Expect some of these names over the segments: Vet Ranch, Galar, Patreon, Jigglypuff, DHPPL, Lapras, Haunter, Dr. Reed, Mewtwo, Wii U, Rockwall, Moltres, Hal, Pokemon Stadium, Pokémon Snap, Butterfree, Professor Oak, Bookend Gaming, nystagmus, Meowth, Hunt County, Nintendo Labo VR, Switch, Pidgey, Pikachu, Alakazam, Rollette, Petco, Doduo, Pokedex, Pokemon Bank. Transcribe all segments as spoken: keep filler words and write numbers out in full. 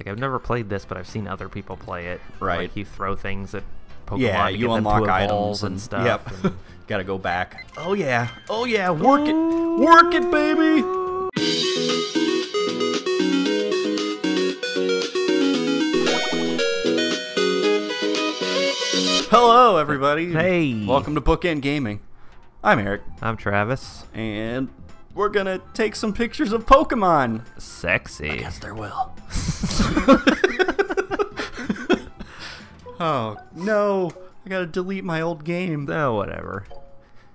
Like, I've never played this, but I've seen other people play it. Right. Like, you throw things at Pokemon. Yeah, you unlock items and, and stuff. Yep. And... Gotta go back. Oh, yeah. Oh, yeah. Work it. Work it, baby. Hello, everybody. Hey. Welcome to Bookend Gaming. I'm Eric. I'm Travis. And we're gonna take some pictures of Pokemon. Sexy. Against their will. Oh, no. I gotta delete my old game. Oh, whatever.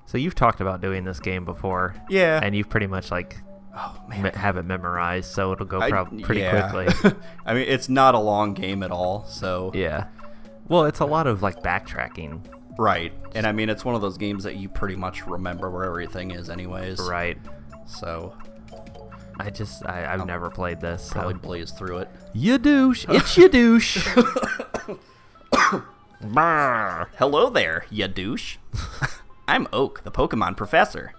So you've talked about doing this game before. Yeah. And you've pretty much, like, oh, man. Me have it memorized, so it'll go probably pretty yeah. quickly. I mean, it's not a long game at all, so... Yeah. Well, it's a lot of, like, backtracking. Right. And, I mean, it's one of those games that you pretty much remember where everything is anyways. Right. So... I just, I, I've I'll never played this. Probably so. Blaze through it. You douche. It's you douche. Hello there, you douche. I'm Oak, the Pokemon professor.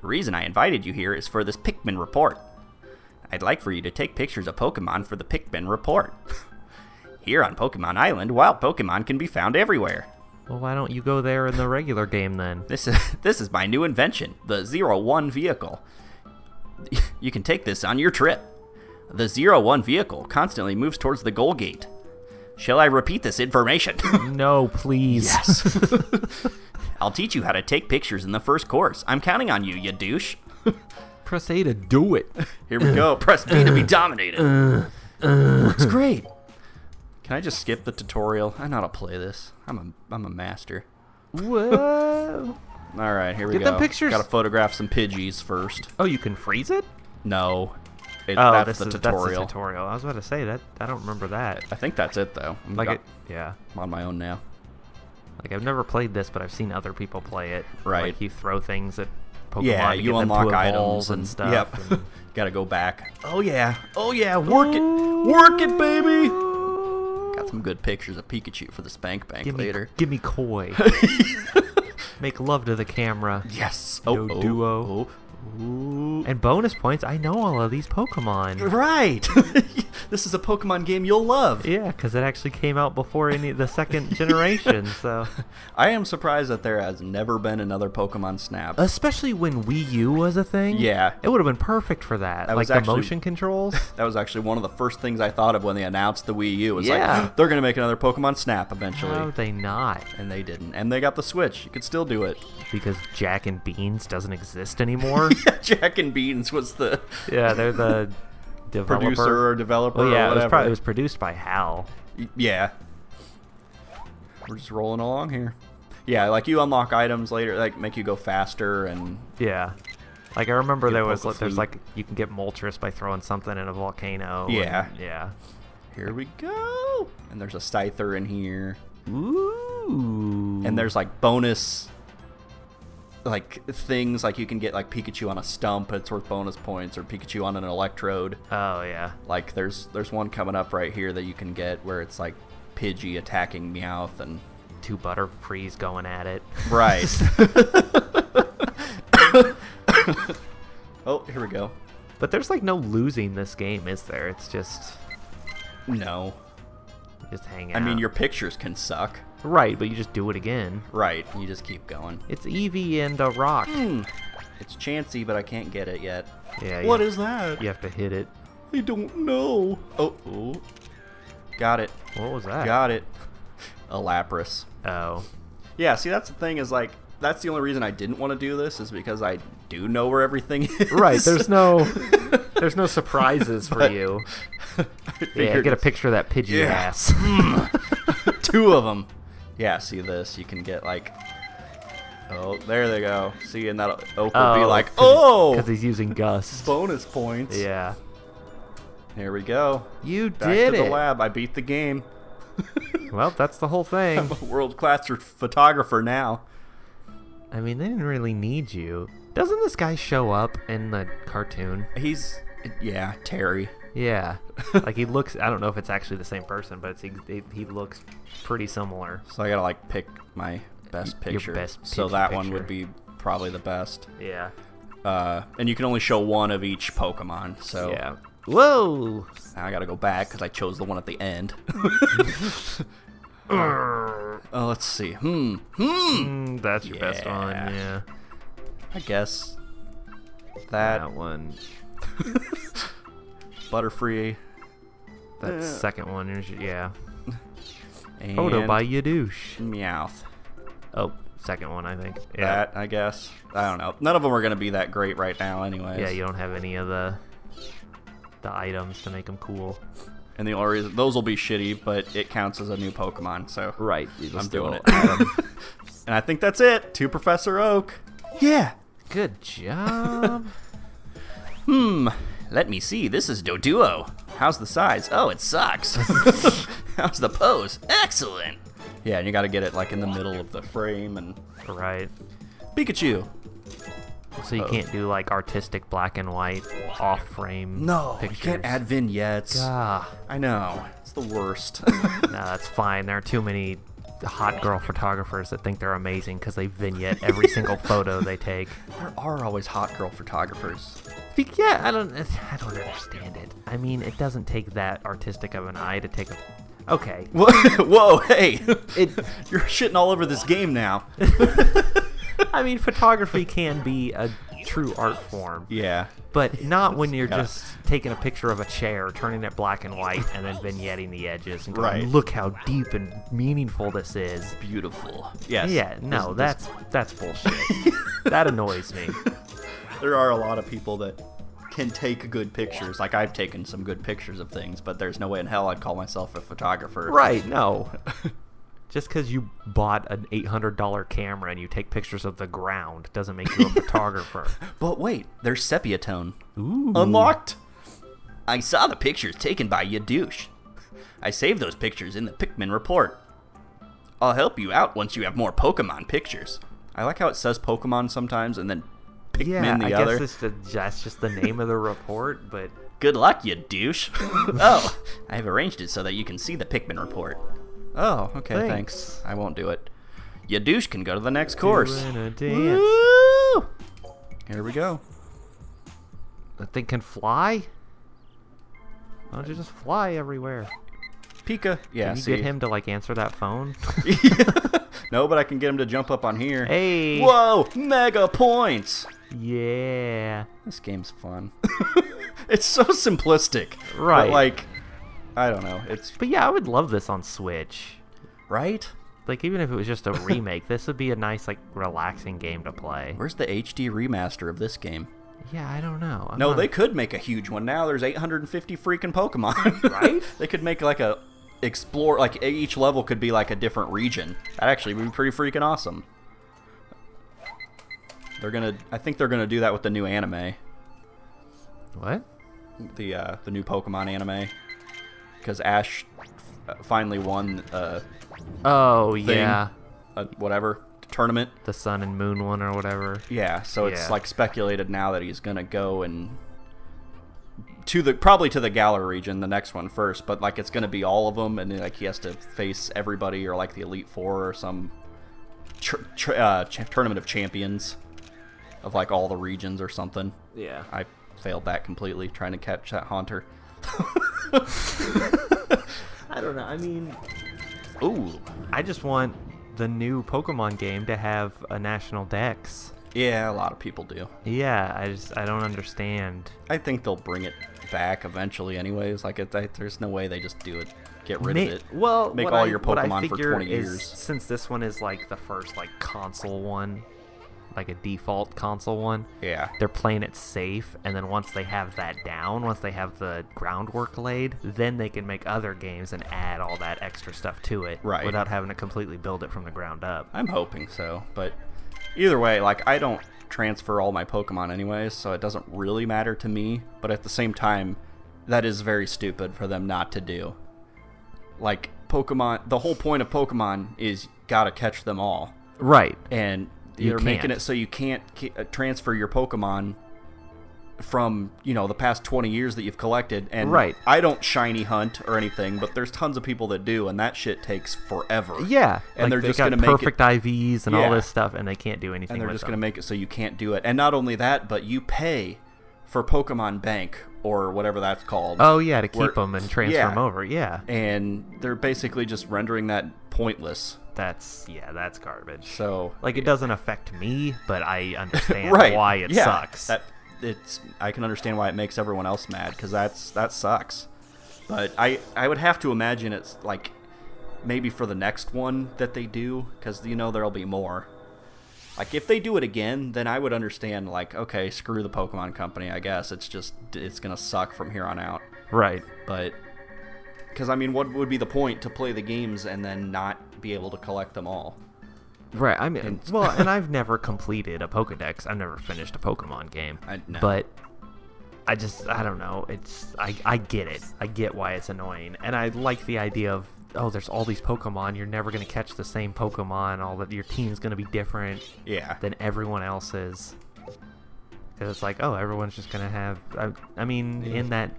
The reason I invited you here is for this Pikmin report. I'd like for you to take pictures of Pokemon for the Pikmin report. Here on Pokemon Island, wild Pokemon can be found everywhere. Well, why don't you go there in the regular game then? This is, this is my new invention, the zero one vehicle. You can take this on your trip. The zero one vehicle constantly moves towards the goal gate. Shall I repeat this information? No, please. Yes. I'll teach you how to take pictures in the first course. I'm counting on you, you douche. Press A to do it. Here we go. Press B to be dominated. Uh, uh. It's great. Can I just skip the tutorial? I know how to play this. I'm a, I'm a master. Whoa. All right, here we Get go. Them pictures. Gotta photograph some Pidgeys first. Oh, you can freeze it? No. It, oh, that's the, is, tutorial. that's the tutorial. I was about to say that. I don't remember that. I think that's it, though. I'm like got, it, yeah. I'm on my own now. Like, I've never played this, but I've seen other people play it. Right. Like, you throw things at Pokemon. Yeah, you unlock items and, and stuff. Yep. And... Gotta go back. Oh, yeah. Oh, yeah. Work it. Work it, baby. Got some good pictures of Pikachu for the Spank Bank give later. Me, give me Koi. Make love to the camera. Yes. Oh, no oh, duo. Oh. Ooh. And bonus points. I know all of these Pokemon. Right. This is a Pokemon game you'll love. Yeah, because it actually came out before any the second generation. So I am surprised that there has never been another Pokemon Snap. Especially when Wii U was a thing. Yeah. It would have been perfect for that. that like the actually, motion controls. That was actually one of the first things I thought of when they announced the Wii U. It was yeah. like, they're going to make another Pokemon Snap eventually. How would they not? And they didn't. And they got the Switch. You could still do it. Because Jack and Beans doesn't exist anymore. Yeah, Jack and Beans was the... Yeah, they're the... Developer. Producer or developer well, yeah, or whatever. It was, probably, it was produced by Hal. Yeah. We're just rolling along here. Yeah, like you unlock items later, like make you go faster and... Yeah. Like I remember there was, there's like, you can get Moltres by throwing something in a volcano. Yeah. And, yeah. Here we go. And there's a Scyther in here. Ooh. And there's like bonus... like things like you can get like Pikachu on a stump, it's worth bonus points, or Pikachu on an electrode. Oh yeah. Like there's there's one coming up right here that you can get where it's like Pidgey attacking Meowth and two Butterfrees going at it. Right. Oh, here we go. But there's like no losing this game, is there? It's just no. Just hang out. I mean, your pictures can suck. Right, but you just do it again. Right, you just keep going. It's Eevee and a rock. Mm. It's Chansey, but I can't get it yet. Yeah. What is that? You have to hit it. I don't know. Oh, oh. Got it. What was that? Got it. A Lapras. Oh. Yeah, see, that's the thing is, like, that's the only reason I didn't want to do this is because I do know where everything is. Right, there's no... There's no surprises for but, you. Yeah, get a picture of that Pidgey yeah. ass. Mm. Two of them. Yeah, see this? You can get like... Oh, there they go. See, and that Oak oh, will be like, oh! Because he's using Gust. Bonus points. Yeah. Here we go. You Back did it. Back to the lab. I beat the game. Well, that's the whole thing. I'm a world-class photographer now. I mean, they didn't really need you. Doesn't this guy show up in the cartoon? He's... Yeah, Terry. Yeah. Like, he looks... I don't know if it's actually the same person, but it's, he, he looks pretty similar. So I gotta, like, pick my best picture. Your best so that picture. One would be probably the best. Yeah. Uh, and you can only show one of each Pokemon, so... Yeah. Whoa! Now I gotta go back because I chose the one at the end. Oh, let's see. Hmm. Hmm. Mm, that's your yeah. best one, yeah. I guess. That, that one. Butterfree. That yeah. second one is, yeah. And Odo by your douche. Meowth. Oh, second one, I think. Yeah. That, I guess. I don't know. None of them are going to be that great right now, anyways. Yeah, you don't have any of the the items to make them cool. And the only reason, those will be shitty, but it counts as a new Pokemon, so. Right. I'm doing it. And I think that's it. To Professor Oak. Yeah. Good job. Hmm. Let me see. This is Doduo. How's the size? Oh, it sucks. How's the pose? Excellent. Yeah, and you got to get it like in the middle of the frame and. Right. Pikachu. So you oh. can't do like artistic black and white off frame. No, pictures. You can't add vignettes. Gah. I know. It's the worst. No, that's fine. There are too many hot girl photographers that think they're amazing because they vignette every single photo they take. There are always hot girl photographers. Yeah, I don't, I don't understand it. I mean, it doesn't take that artistic of an eye to take a. Okay. Whoa, hey! It, You're shitting all over this game now. I mean, photography can be a true art form. Yeah. But not when you're yeah. just taking a picture of a chair, turning it black and white, and then vignetting the edges and going, right. look how deep and meaningful this is. Beautiful. Yes. Yeah, no, this, this... that's that's bullshit. That annoys me. There are a lot of people that can take good pictures. Like, I've taken some good pictures of things, but there's no way in hell I'd call myself a photographer. Right, no. Just because you bought an eight hundred dollar camera and you take pictures of the ground doesn't make you a photographer. But wait, there's sepia tone. Ooh. Unlocked. I saw the pictures taken by you douche. I saved those pictures in the Pikmin report. I'll help you out once you have more Pokemon pictures. I like how it says Pokemon sometimes and then Pikmin yeah, the I other. guess the, that's just the name of the report, but... Good luck, you douche. Oh, I have arranged it so that you can see the Pikmin report. Oh, okay, thanks. thanks. I won't do it. Your douche can go to the next course. Woo! Here we go. That thing can fly? Why don't you just fly everywhere? Pika. Yeah, Can you see. get him to, like, answer that phone? No, but I can get him to jump up on here. Hey! Whoa! Mega points! Yeah. This game's fun. It's so simplistic. Right. But, like... I don't know. It's but yeah, I would love this on Switch, right? Like even if it was just a remake, this would be a nice, like, relaxing game to play. Where's the H D remaster of this game? Yeah, I don't know. I'm no, not... they could make a huge one now. There's eight hundred fifty freaking Pokemon, right? They could make like a explore, like each level could be like a different region. That actually would be pretty freaking awesome. They're gonna, I think they're gonna do that with the new anime. What? The uh, the new Pokemon anime. Because Ash finally won. Uh, oh thing, yeah, uh, whatever tournament. The Sun and Moon one or whatever. Yeah, so yeah. it's like speculated now that he's gonna go and to the probably to the Galar region, the next one first. But like it's gonna be all of them, and like he has to face everybody or like the Elite Four or some tr tr uh, tournament of champions of like all the regions or something. Yeah, I failed that completely trying to catch that Haunter. I don't know. I mean, ooh, I just want the new Pokemon game to have a national dex. Yeah, a lot of people do. Yeah, I just I don't understand. I think they'll bring it back eventually, anyways. Like, it, I, there's no way they just do it, get rid Ma of it. Well, make all I, your Pokemon for twenty is, years. Since this one is like the first like console one, like a default console one. Yeah. They're playing it safe, and then once they have that down, once they have the groundwork laid, then they can make other games and add all that extra stuff to it. Right. Without having to completely build it from the ground up. I'm hoping so, but either way, like, I don't transfer all my Pokemon anyways, so it doesn't really matter to me, but at the same time, that is very stupid for them not to do. Like, Pokemon, the whole point of Pokemon is gotta catch them all. Right. And... They're making it so you can't transfer your Pokemon from, you know, the past twenty years that you've collected. And right. I don't shiny hunt or anything, but there's tons of people that do, and that shit takes forever. Yeah. And like they're they just going to make it... perfect I Vs and yeah. all this stuff, and they can't do anything with it. And they're with just going to make it so you can't do it. And not only that, but you pay for Pokemon Bank or whatever that's called. Oh yeah, to keep where, them and transfer yeah. them over. Yeah. And they're basically just rendering that pointless. That's yeah, that's garbage. So like yeah. it doesn't affect me, but I understand right. why it yeah. sucks. That, it's I can understand why it makes everyone else mad, because that's that sucks. But I I would have to imagine it's like maybe for the next one that they do, because you know there'll be more. Like, if they do it again, then I would understand, like, okay, screw the Pokemon company, I guess. It's just, it's going to suck from here on out. Right. But, because, I mean, what would be the point to play the games and then not be able to collect them all? Right. I mean, and, well, and I've never completed a Pokedex. I've never finished a Pokemon game. I, no. But I just, I don't know. It's, I, I get it. I get why it's annoying. And I like the idea of, oh, there's all these Pokemon, you're never going to catch the same Pokemon, all that your team's going to be different yeah. than everyone else's. Because it's like, oh, everyone's just going to have... I, I mean, yeah. in that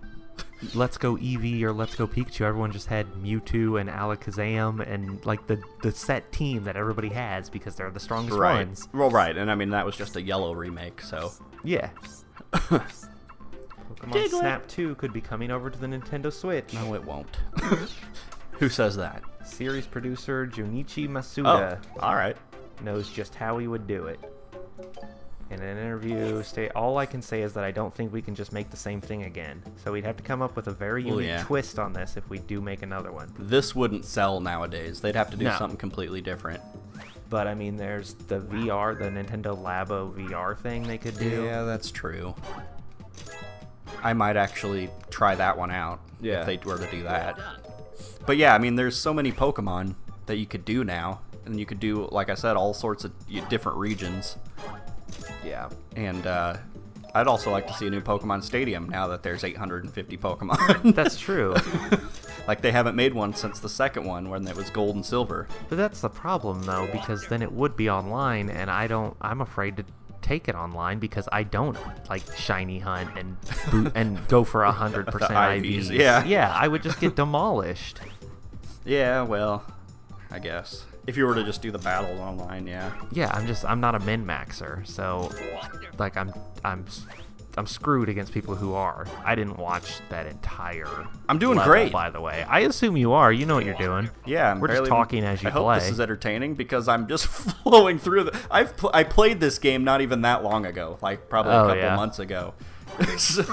Let's Go Eevee or Let's Go Pikachu, everyone just had Mewtwo and Alakazam and, like, the, the set team that everybody has because they're the strongest right. ones. Well, right, and I mean, that was just a yellow remake, so... Yeah. Pokemon Diglett. Snap two could be coming over to the Nintendo Switch. No, it won't. Who says that? Series producer Junichi Masuda. Oh, all right. Knows just how he would do it. In an interview, say, all I can say is that I don't think we can just make the same thing again. So we'd have to come up with a very unique well, yeah. twist on this if we do make another one. This wouldn't sell nowadays. They'd have to do no. something completely different. But, I mean, there's the V R, the Nintendo Labo V R thing they could do. Yeah, that's true. I might actually try that one out yeah. if they were to do that. But yeah, I mean, there's so many Pokemon that you could do now, and you could do, like I said, all sorts of different regions. Yeah. And uh, I'd also like to see a new Pokemon Stadium now that there's eight hundred fifty Pokemon. That's true. Like, they haven't made one since the second one when it was Gold and Silver. But that's the problem, though, because then it would be online, and I don't, I'm afraid to take it online because I don't like shiny hunt and boot and go for a hundred percent I Vs. Yeah, yeah, I would just get demolished. Yeah, well, I guess if you were to just do the battles online, yeah. Yeah, I'm just I'm not a min maxer, so like I'm I'm I'm screwed against people who are. I didn't watch that entire. I'm doing level, great, by the way. I assume you are. You know what you're doing. Yeah, I'm we're barely, just talking as you I play. I hope this is entertaining because I'm just flowing through. The, I've pl I played this game not even that long ago, like probably oh, a couple yeah. months ago. So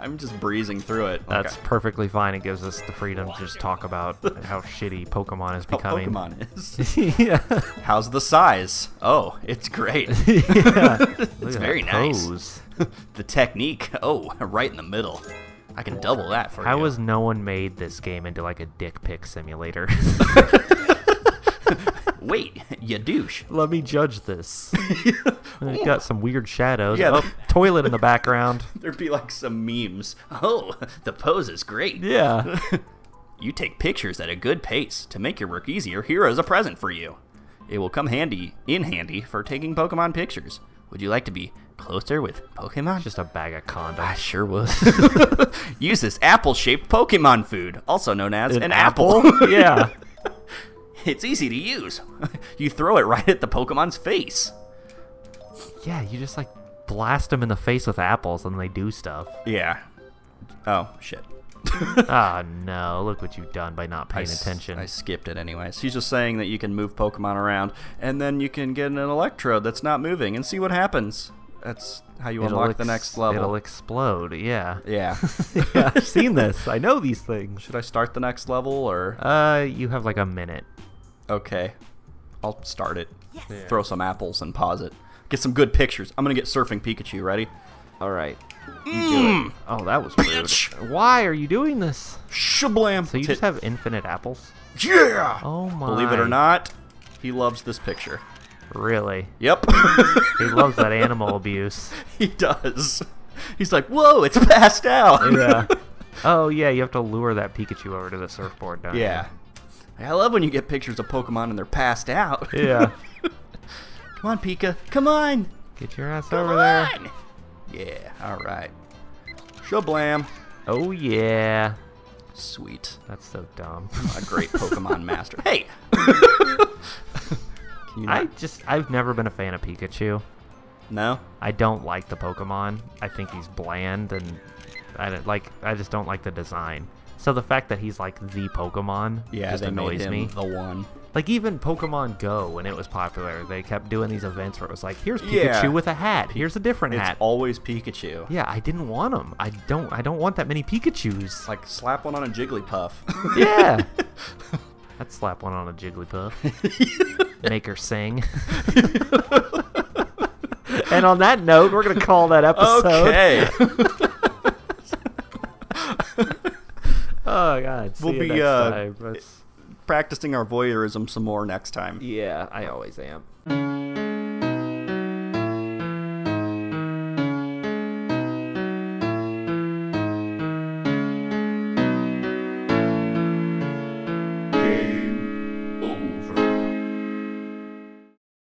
I'm just breezing through it. Like That's I, perfectly fine. It gives us the freedom to just talk about how shitty Pokemon is becoming. How Pokemon is. yeah. How's the size? Oh, it's great. yeah. It's very nice. Pose. The technique. Oh, right in the middle. I can double that for How you. How has no one made this game into like a dick pic simulator? Wait, you douche. Let me judge this. It got some weird shadows. Yeah, oh, the... toilet in the background. There'd be like some memes. Oh, the pose is great. Yeah. You take pictures at a good pace. To make your work easier, here is a present for you. It will come handy in handy for taking Pokemon pictures. Would you like to be closer with Pokemon? Just a bag of condoms. I sure was. Use this apple-shaped Pokemon food, also known as an, an apple. apple. Yeah. It's easy to use. You throw it right at the Pokemon's face. Yeah, you just, like, blast them in the face with apples and they do stuff. Yeah. Oh, shit. Oh, no. Look what you've done by not paying I attention. I skipped it anyways. He's just saying that you can move Pokemon around, and then you can get an electrode that's not moving and see what happens. That's how you it'll unlock the next level. It'll explode, yeah. Yeah. Yeah. I've seen this. I know these things. Should I start the next level, or? Uh, you have, like, a minute. Okay. I'll start it. Yeah. Throw some apples and pause it. Get some good pictures. I'm going to get Surfing Pikachu. Ready? All right. You mm. do it. Oh, that was rude. Why are you doing this? Shablam. So you just have infinite apples? Yeah. Oh, my. Believe it or not, he loves this picture. Really? Yep. He loves that animal abuse. He does. He's like, whoa, it's passed out. Yeah. Oh, yeah, you have to lure that Pikachu over to the surfboard, don't yeah. you? Yeah. I love when you get pictures of Pokemon and they're passed out. Yeah. Come on, Pika. Come on. Get your ass Come over there. On. Yeah. All right. Shablam. Oh, yeah. Sweet. That's so dumb. I'm a great Pokemon master. Hey. Can you not... I just, I've never been a fan of Pikachu. No? I don't like the Pokemon. I think he's bland, and I don't, like I just don't like the design. So the fact that he's like the Pokemon yeah, just annoys me. The one. Like even Pokemon Go, when it was popular, they kept doing these events where it was like, here's Pikachu yeah. with a hat. Here's a different it's hat. It's always Pikachu. Yeah, I didn't want them. I don't. I don't want that many Pikachus. Like slap one on a Jigglypuff. Yeah. I'd slap one on a Jigglypuff. Make her sing. And on that note, we're gonna call that episode. Okay. Oh God! See we'll you be next uh, time. That's... practicing our voyeurism some more next time. Yeah, I always am.